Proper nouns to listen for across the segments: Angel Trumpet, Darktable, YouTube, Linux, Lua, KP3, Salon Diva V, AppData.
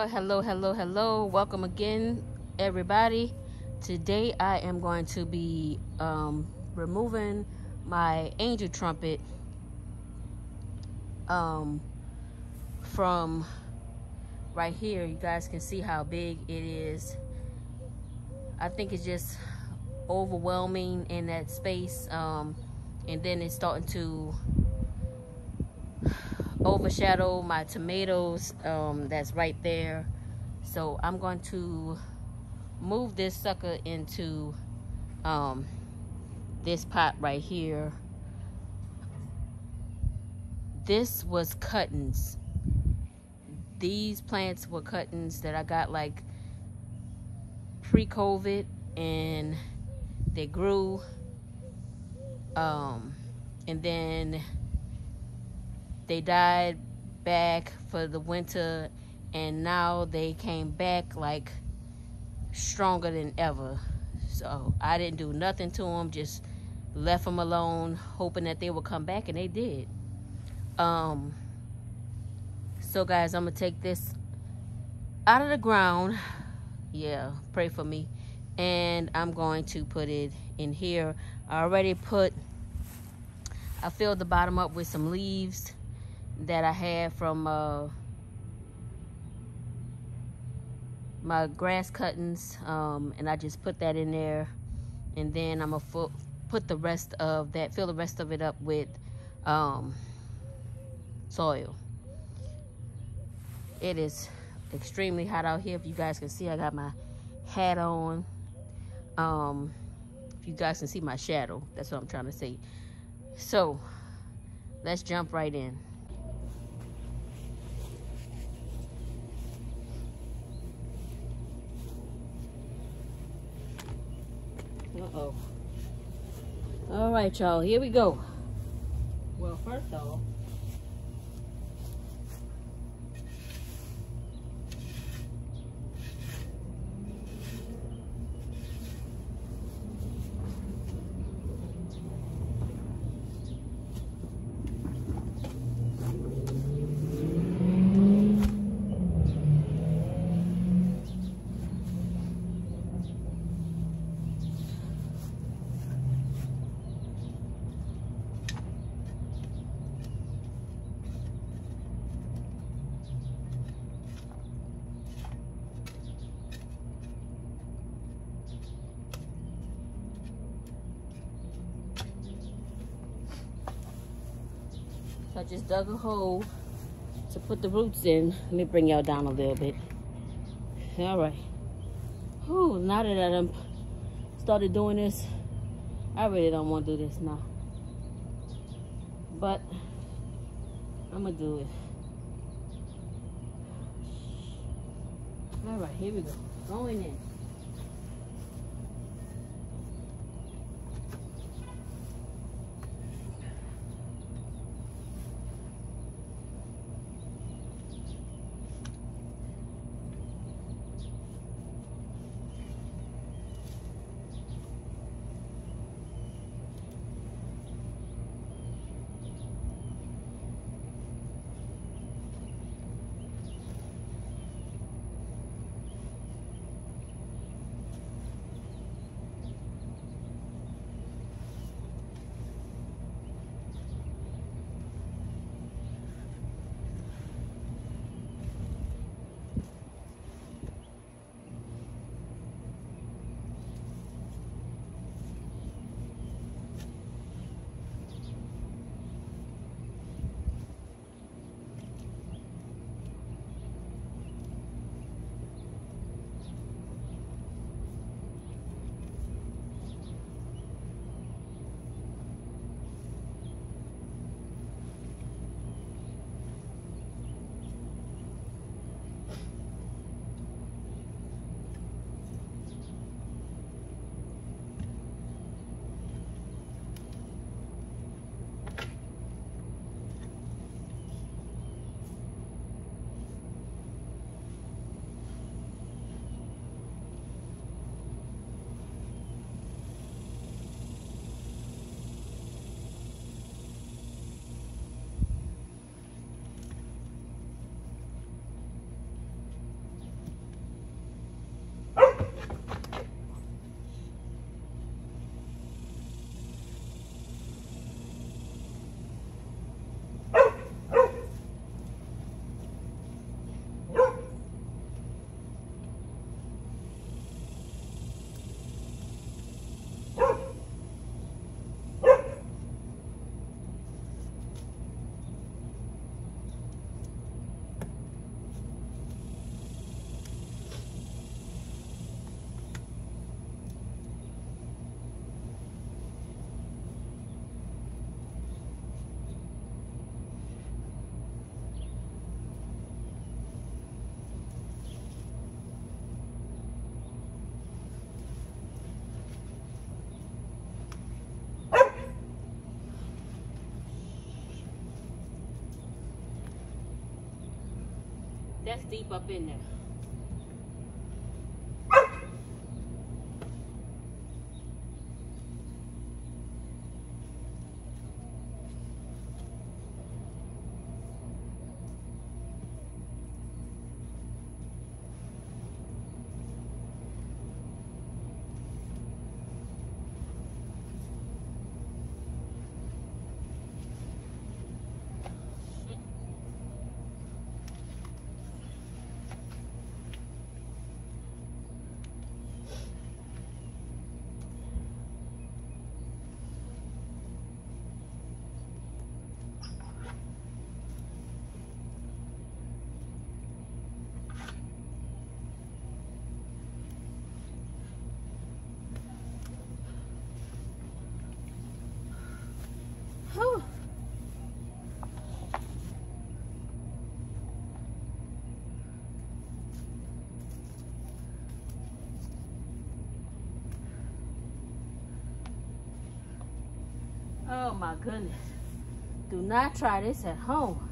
Well, hello, welcome again everybody. Today I am going to be removing my Angel Trumpet from right here. You guys can see how big it is. I think it's just overwhelming in that space, and then it's starting to overshadow my tomatoes that's right there. So I'm going to move this sucker into this pot right here. This was cuttings. These plants were cuttings that I got like pre-COVID, and they grew, and then they died back for the winter, and now they came back like stronger than ever. So I didn't do nothing to them, just left them alone, hoping that they would come back, and they did. So guys, I'm gonna take this out of the ground. Yeah, pray for me. And I'm going to put it in here. I filled the bottom up with some leaves that I had from my grass cuttings, and I just put that in there, and then I'm gonna put the rest of that, fill the rest of it up with soil. It is extremely hot out here. If you guys can see, I got my hat on. If you guys can see my shadow, that's what I'm trying to say. So let's jump right in. Uh-oh. All right, y'all, here we go. Well, first off, I just dug a hole to put the roots in. Let me bring y'all down a little bit. All right. Whew, now that I done started doing this, I really don't want to do this now. But I'm going to do it. All right, here we go. Going in. That's deep up in there. Oh my goodness. Do not try this at home.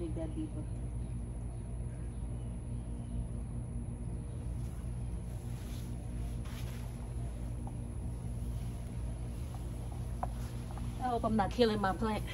Dig that deeper. I hope I'm not killing my plant.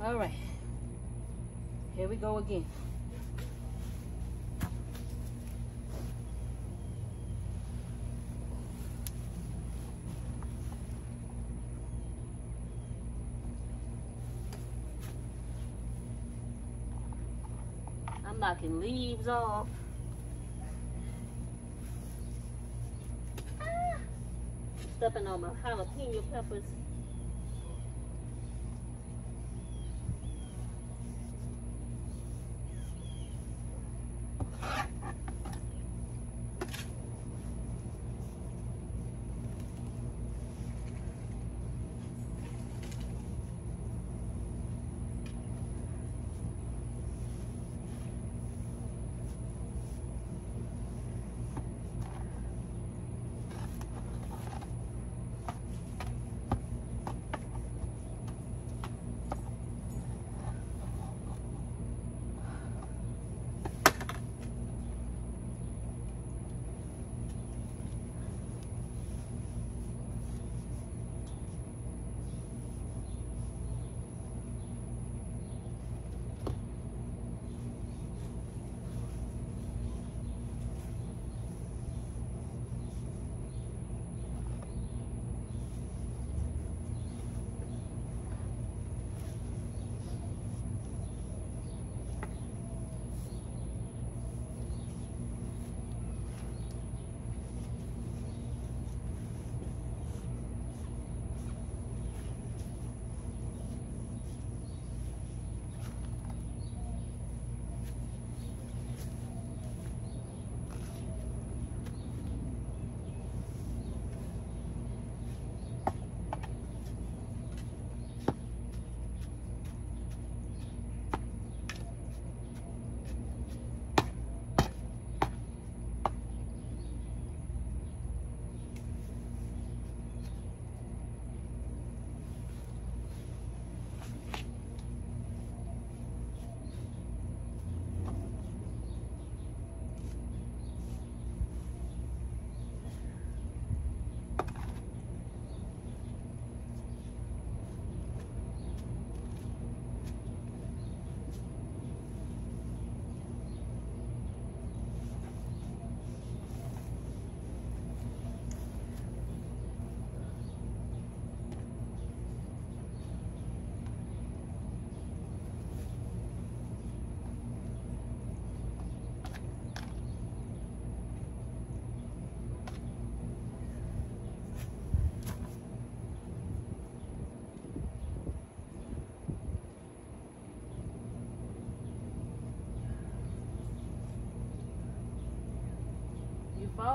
All right, here we go again. I'm knocking leaves off. Stepping on my jalapeno peppers.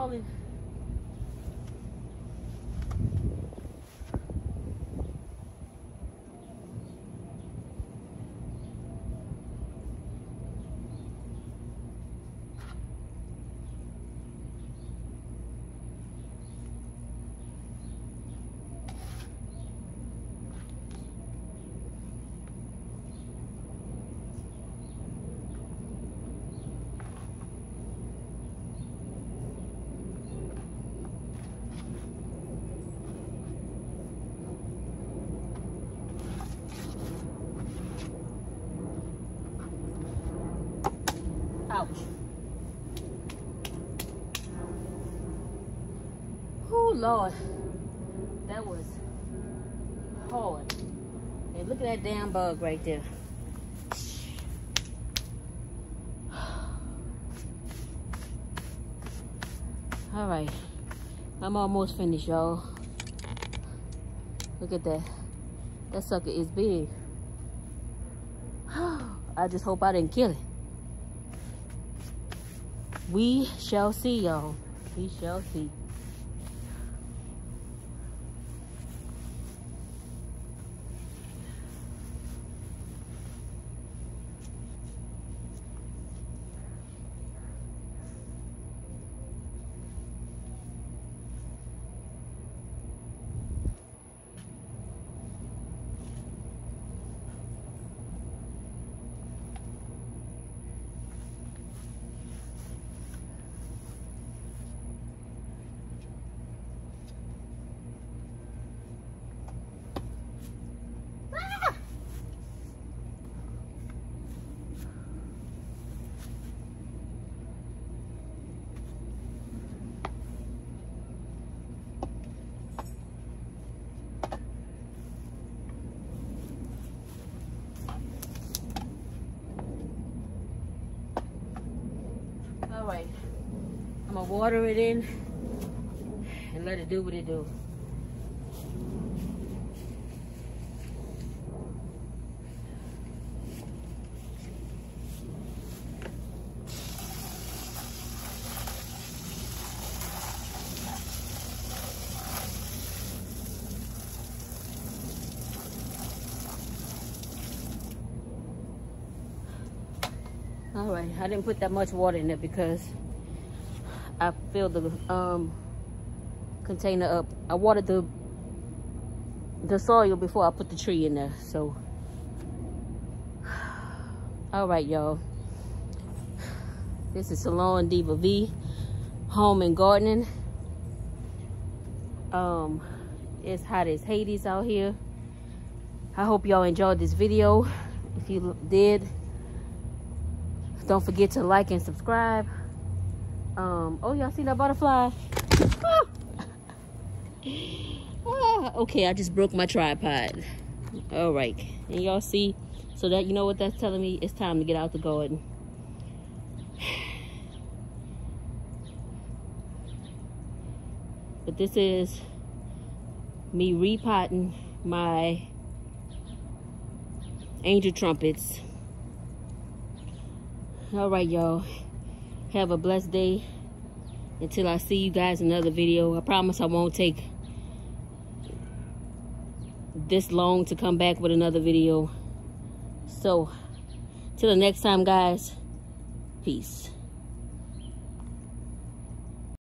falling. Ouch. Oh Lord, that was hard. And look at that damn bug right there. All right, I'm almost finished, y'all. Look at that. That sucker is big. I just hope I didn't kill it. We shall see, y'all. We shall see. Alright, I'm gonna water it in and let it do what it do. All right, I didn't put that much water in it because I filled the container up. I watered the soil before I put the tree in there, so. All right, y'all. This is Salon Diva V, home and gardening. It's hot as Hades out here. I hope y'all enjoyed this video. If you did, don't forget to like and subscribe. Oh, y'all see that butterfly? Okay, I just broke my tripod. All right, and y'all see, so that you know what that's telling me, it's time to get out the garden. But this is me repotting my angel trumpets. All right, y'all, have a blessed day until I see you guys in another video. I promise I won't take this long to come back with another video. So till the next time, guys, peace.